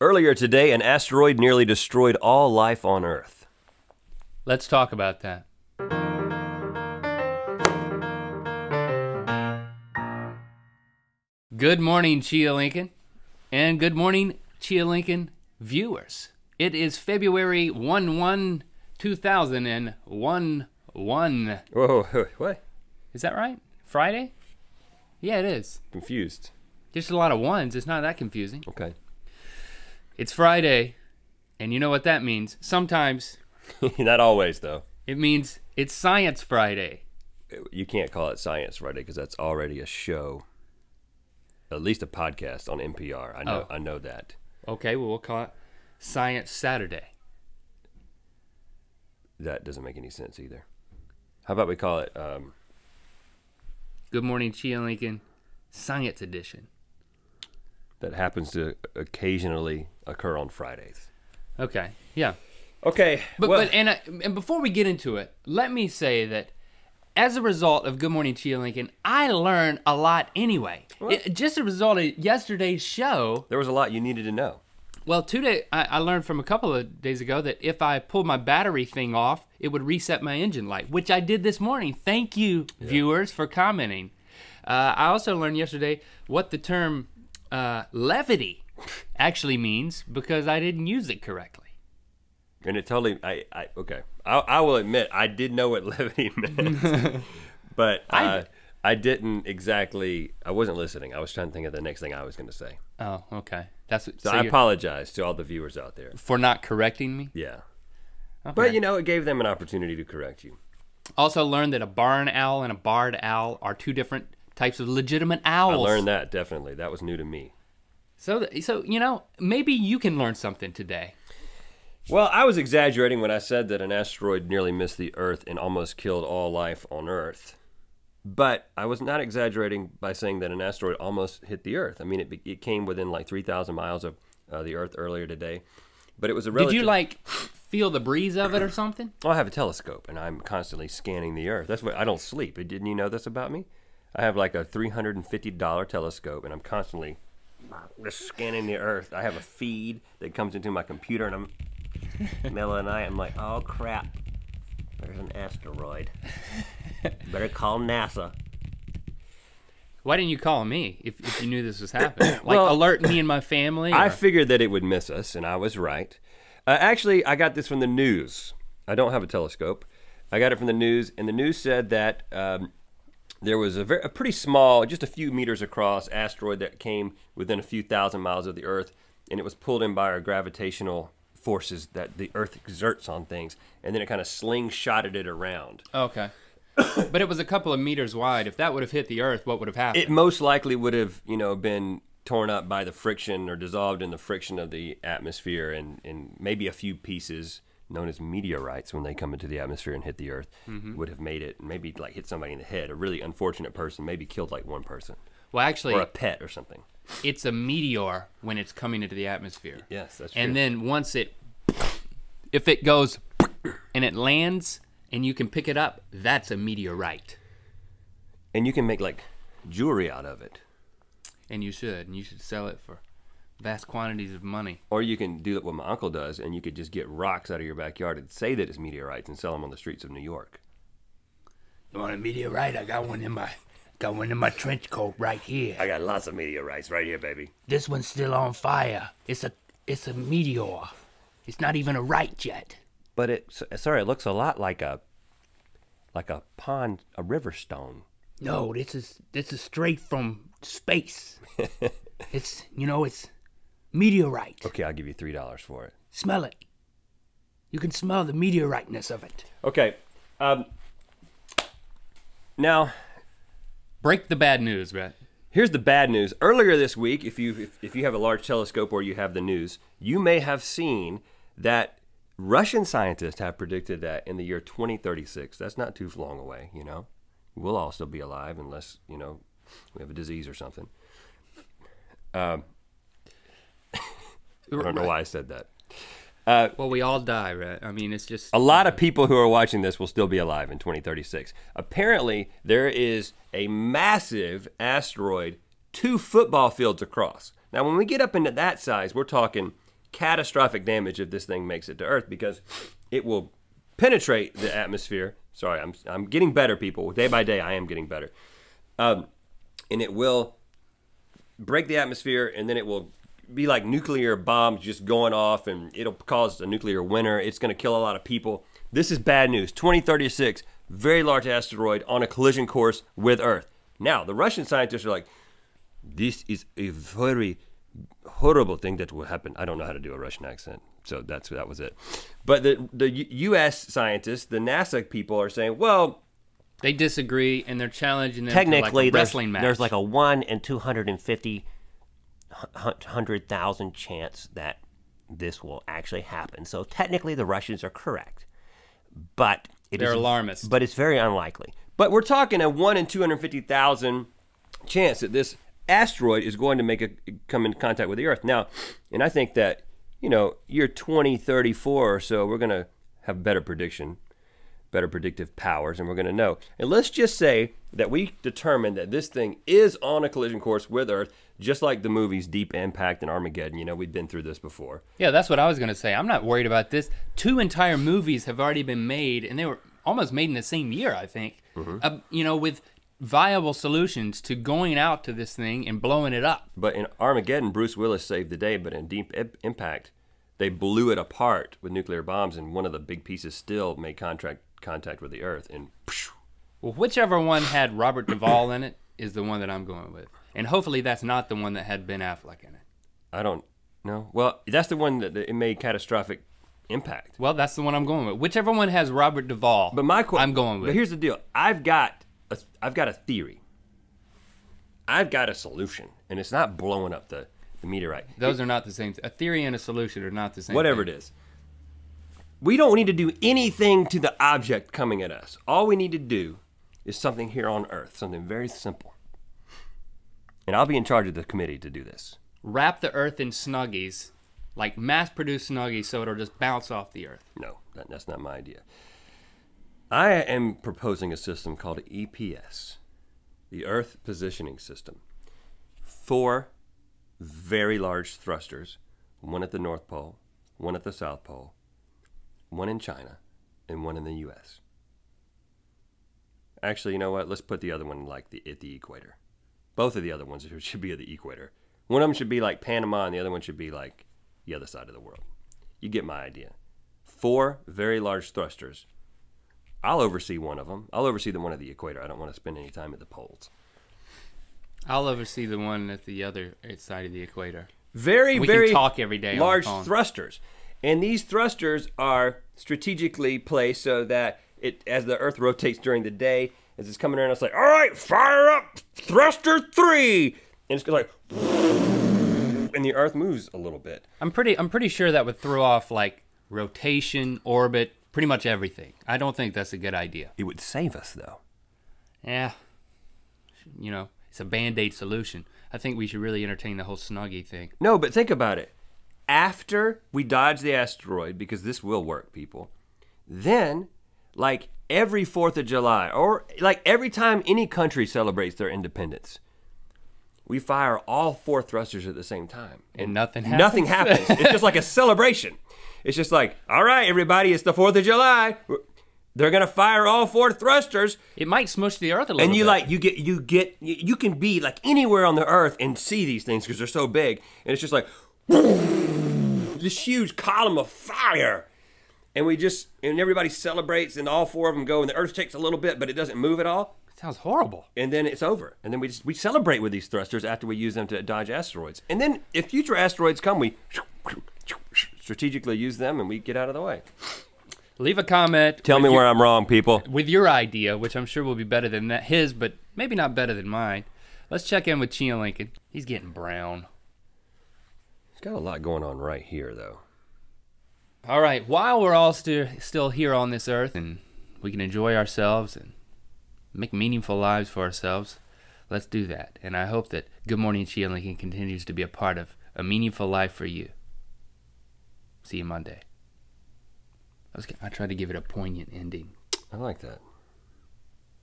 Earlier today, an asteroid nearly destroyed all life on Earth. Let's talk about that. Good morning, Chia Lincoln, and good morning, Chia Lincoln viewers. It is February 11, 2011. Whoa, what? Is that right? Friday? Yeah, it is. Confused. Just a lot of ones. It's not that confusing. Okay. It's Friday, and you know what that means. Sometimes. Not always, though. It means it's Science Friday. You can't call it Science Friday because that's already a show. At least a podcast on NPR. I know that. Okay, well, we'll call it Science Saturday. That doesn't make any sense either. How about we call it Good Morning Chia Lincoln Science Edition. That happens to occasionally occur on Fridays. Okay, yeah. Okay. But before we get into it, let me say that as a result of Good Morning Chia Lincoln, I learned a lot anyway. Just as a result of yesterday's show. There was a lot you needed to know. Well, I learned from a couple of days ago that if I pulled my battery thing off, it would reset my engine light, which I did this morning. Thank you, viewers, for commenting. I also learned yesterday what the term levity actually means because I didn't use it correctly. And it totally, I will admit, I did know what levity meant, but I didn't exactly, I wasn't listening. I was trying to think of the next thing I was going to say. Oh, okay. So I apologize to all the viewers out there. For not correcting me? Yeah. Okay. But you know, it gave them an opportunity to correct you. Also learned that a barn owl and a barred owl are two different types of legitimate owls. I learned that, definitely. That was new to me. So you know, maybe you can learn something today. Well, I was exaggerating when I said that an asteroid nearly missed the Earth and almost killed all life on Earth. But I was not exaggerating by saying that an asteroid almost hit the Earth. I mean, it came within like 3,000 miles of the Earth earlier today. But it was a relative... Did you like feel the breeze of it or something? Well, I have a telescope and I'm constantly scanning the Earth. That's why I don't sleep. Didn't you know this about me? I have like a $350 telescope and I'm constantly just scanning the Earth. I have a feed that comes into my computer and I'm... Mela and I am like, oh crap, there's an asteroid. Better call NASA. Why didn't you call me if you knew this was happening? Like well, alert me and my family? Or... I figured that it would miss us, and I was right. Actually, I got this from the news. I don't have a telescope. I got it from the news, and the news said that there was a pretty small, just a few meters across, asteroid that came within a few thousand miles of the Earth, and it was pulled in by our gravitational forces that the Earth exerts on things, and then it kind of slingshotted it around. Okay. But it was a couple of meters wide. If that would have hit the Earth, what would have happened? It most likely would have, you know, been torn up by the friction or dissolved in the friction of the atmosphere and maybe a few pieces known as meteorites when they come into the atmosphere and hit the Earth would have made it, maybe like hit somebody in the head, a really unfortunate person, maybe killed like one person. Well, actually. Or a pet or something. It's a meteor when it's coming into the atmosphere. Yes, that's true. And then once it, if it goes and it lands and you can pick it up, that's a meteorite. And you can make like jewelry out of it. And you should sell it for vast quantities of money. Or you can do what my uncle does and you could just get rocks out of your backyard and say that it's meteorites and sell them on the streets of New York. You want a meteorite? I got one in my... Got one in my trench coat right here. I got lots of meteorites right here, baby. This one's still on fire. It's a meteor. It's not even a right yet. But it looks a lot like a pond, a river stone. No, this is straight from space. it's meteorite. Okay, I'll give you $3 for it. Smell it. You can smell the meteoriteness of it. Okay, now. Break the bad news, Brett. Here's the bad news. Earlier this week, if you have a large telescope or you have the news, you may have seen that Russian scientists have predicted that in the year 2036, that's not too long away, you know? We'll all still be alive unless, you know, we have a disease or something. I don't know why I said that. Well, we all die, right? I mean, it's just... A lot of people who are watching this will still be alive in 2036. Apparently, there is a massive asteroid 2 football fields across. Now, when we get up into that size, we're talking catastrophic damage if this thing makes it to Earth, because it will penetrate the atmosphere. Sorry, I'm getting better, people. Day by day, I am getting better. And it will break the atmosphere, and then it will be like nuclear bombs just going off, and it'll cause a nuclear winter. It's going to kill a lot of people. This is bad news. 2036, very large asteroid on a collision course with Earth. Now, the Russian scientists are like, this is a very horrible thing that will happen. I don't know how to do a Russian accent, so that was it. But the U.S. scientists, the NASA people, are saying, well, they disagree, and they're challenging them technically to like a wrestling match. There's like a 1 in 250,000 chance that this will actually happen. So technically, the Russians are correct, but they're alarmists. But it's very unlikely. But we're talking a 1 in 250,000 chance that this asteroid is going to come in contact with the Earth. Now, and I think that, you know, year 2034 or so, we're going to have better prediction, better predictive powers, and we're going to know. And let's just say that we determined that this thing is on a collision course with Earth, just like the movies Deep Impact and Armageddon. You know, we've been through this before. Yeah, that's what I was going to say. I'm not worried about this. 2 entire movies have already been made, and they were almost made in the same year, I think, you know, with viable solutions to going out to this thing and blowing it up. But in Armageddon, Bruce Willis saved the day, but in Deep Impact, they blew it apart with nuclear bombs, and one of the big pieces still made contact with the Earth. And phew. Well, whichever one had Robert Duvall in it is the one that I'm going with. And hopefully that's not the one that had Ben Affleck in it. I don't know. Well, that's the one that it made catastrophic impact. Well, that's the one I'm going with. Whichever one has Robert Duvall, but I'm going with. But here's the deal. I've got a theory. I've got a solution, and it's not blowing up the meteorite. Those are not the same. A theory and a solution are not the same. Whatever it is. We don't need to do anything to the object coming at us. All we need to do is something here on Earth, something very simple. And I'll be in charge of the committee to do this. Wrap the Earth in Snuggies, like mass-produced Snuggies, so it'll just bounce off the Earth. No, that's not my idea. I am proposing a system called EPS, the Earth Positioning System. 4 very large thrusters, 1 at the North Pole, 1 at the South Pole, 1 in China, and 1 in the U.S. Actually, you know what? Let's put the other one like at the equator. Both of the other ones should be at the equator. One of them should be like Panama, and the other one should be like the other side of the world. You get my idea. 4 very large thrusters. I'll oversee one of them. I'll oversee the one at the equator. I don't want to spend any time at the poles. I'll oversee the one at the other side of the equator. Very, very large thrusters. And these thrusters are strategically placed so that it, as the Earth rotates during the day, as it's coming around, it's like, all right, fire up thruster 3. And it's like, and the Earth moves a little bit. I'm pretty sure that would throw off like rotation, orbit, pretty much everything. I don't think that's a good idea. It would save us though. Yeah, you know, it's a band-aid solution. I think we should really entertain the whole Snuggie thing. No, but think about it. After we dodge the asteroid, because this will work, people, then like every 4th of July, or like every time any country celebrates their independence, we fire all 4 thrusters at the same time. And nothing happens. Nothing happens. It's just like a celebration. It's just like, all right, everybody, it's the 4th of July. They're gonna fire all 4 thrusters. It might smush the Earth a little bit. And you like, you can be like anywhere on the Earth and see these things because they're so big. And it's just like, this huge column of fire, and everybody celebrates, and all 4 of them go, and the Earth takes a little bit, but it doesn't move at all. It sounds horrible. And then it's over, and then we celebrate with these thrusters after we use them to dodge asteroids, and then if future asteroids come, we strategically use them, and we get out of the way. Leave a comment. Tell me where I'm wrong, people. With your idea, which I'm sure will be better than his, but maybe not better than mine. Let's check in with Chia Lincoln. He's getting brown. Got a lot going on right here, though. All right, while we're all still here on this Earth, and we can enjoy ourselves and make meaningful lives for ourselves, let's do that. And I hope that Good Morning Chia Lincoln continues to be a part of a meaningful life for you. See you Monday. I tried to give it a poignant ending. I like that.